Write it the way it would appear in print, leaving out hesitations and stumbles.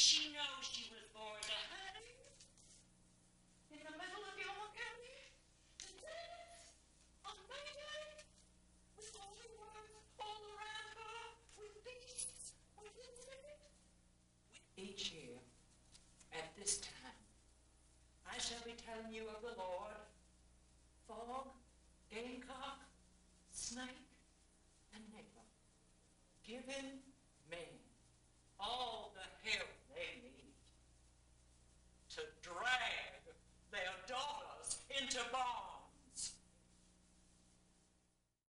she knows she was born to hurt in the middle of your career. The tenants on Mayday, with all the words all around her, with beasts, with incident. Each year, at this time, I shall be telling you of the Lord, fog, gamecock, snake, and neighbor, given man all the help they need to drag their daughters into bond.